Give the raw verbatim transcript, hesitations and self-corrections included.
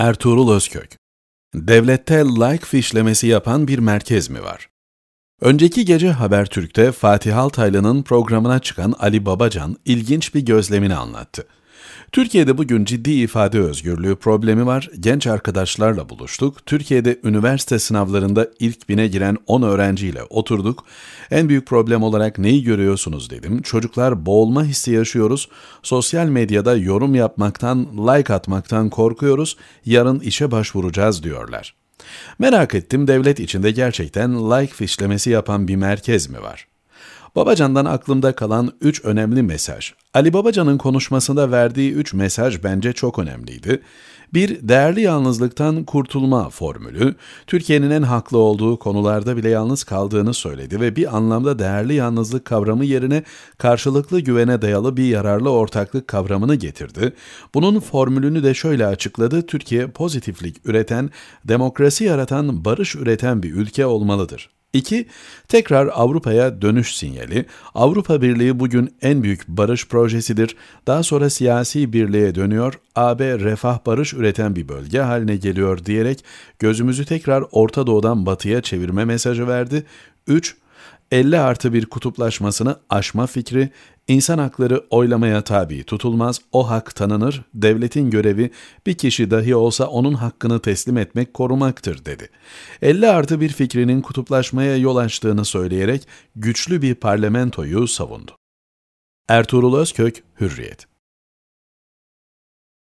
Ertuğrul Özkök. Devlette like fişlemesi yapan bir merkez mi var? Önceki gece Habertürk'te Fatih Altaylı'nın programına çıkan Ali Babacan ilginç bir gözlemini anlattı. Türkiye'de bugün ciddi ifade özgürlüğü problemi var, genç arkadaşlarla buluştuk, Türkiye'de üniversite sınavlarında ilk bine giren on öğrenciyle oturduk, en büyük problem olarak neyi görüyorsunuz dedim, çocuklar boğulma hissi yaşıyoruz, sosyal medyada yorum yapmaktan, like atmaktan korkuyoruz, yarın işe başvuracağız diyorlar. Merak ettim, devlet içinde gerçekten like fişlemesi yapan bir merkez mi var? Babacan'dan aklımda kalan üç önemli mesaj. Ali Babacan'ın konuşmasında verdiği üç mesaj bence çok önemliydi. Bir, değerli yalnızlıktan kurtulma formülü. Türkiye'nin en haklı olduğu konularda bile yalnız kaldığını söyledi ve bir anlamda değerli yalnızlık kavramı yerine karşılıklı güvene dayalı bir yararlı ortaklık kavramını getirdi. Bunun formülünü de şöyle açıkladı: Türkiye pozitiflik üreten, demokrasi yaratan, barış üreten bir ülke olmalıdır. İki. Tekrar Avrupa'ya dönüş sinyali. Avrupa Birliği bugün en büyük barış projesidir. Daha sonra siyasi birliğe dönüyor, A B refah barış üreten bir bölge haline geliyor diyerek gözümüzü tekrar Orta Doğu'dan Batı'ya çevirme mesajı verdi. Üç. elli artı bir kutuplaşmasını aşma fikri. İnsan hakları oylamaya tabi tutulmaz, o hak tanınır, devletin görevi bir kişi dahi olsa onun hakkını teslim etmek, korumaktır dedi. elli artı bir fikrinin kutuplaşmaya yol açtığını söyleyerek güçlü bir parlamentoyu savundu. Ertuğrul Özkök, Hürriyet.